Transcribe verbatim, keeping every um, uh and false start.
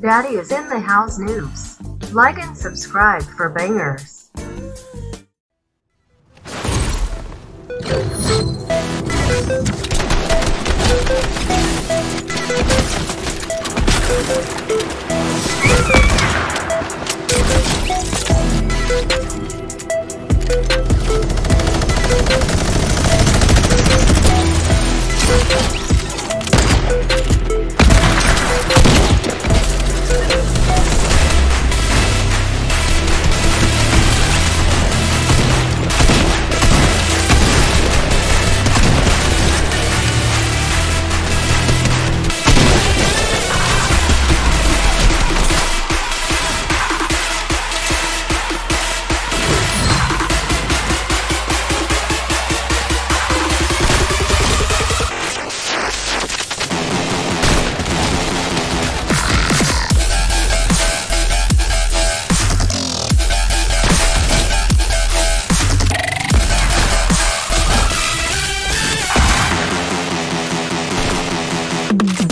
Daddy is in the house news. Like and subscribe for bangers. Thank you.